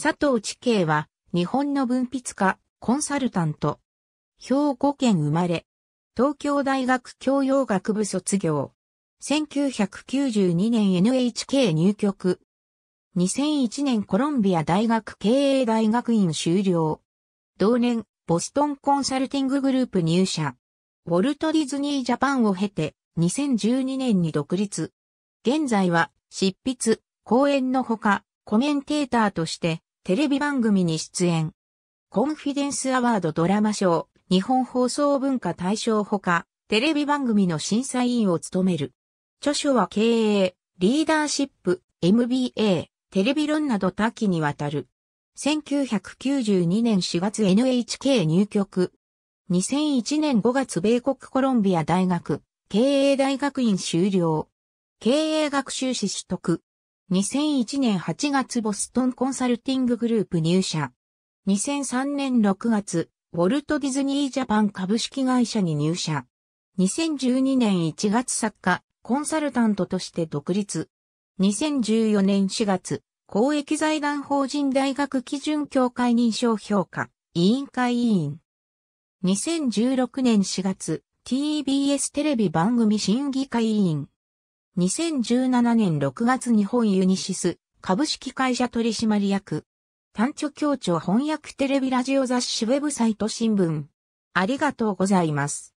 佐藤知景は、日本の文筆家、コンサルタント。兵庫県生まれ。東京大学教養学部卒業。1992年 NHK 入局。2001年コロンビア大学経営大学院修了。同年、ボストンコンサルティンググループ入社。ウォルト・ディズニー・ジャパンを経て、2012年に独立。現在は、執筆、講演のほか、コメンテーターとして、テレビ番組に出演。コンフィデンスアワードドラマ賞、日本放送文化大賞ほか、テレビ番組の審査委員を務める。著書は経営、リーダーシップ、MBA、テレビ論など多岐にわたる。1992年4月 NHK 入局。2001年5月米国コロンビア大学、経営大学院修了。経営学修士取得。2001年8月ボストンコンサルティンググループ入社。2003年6月、ウォルト・ディズニー・ジャパン株式会社に入社。2012年1月作家、コンサルタントとして独立。2014年4月、公益財団法人大学基準協会認証評価、委員会委員。2016年4月、TBS テレビ番組審議会委員。2017年6月日本ユニシス株式会社取締役。短著協調翻訳テレビラジオ雑誌ウェブサイト新聞。ありがとうございます。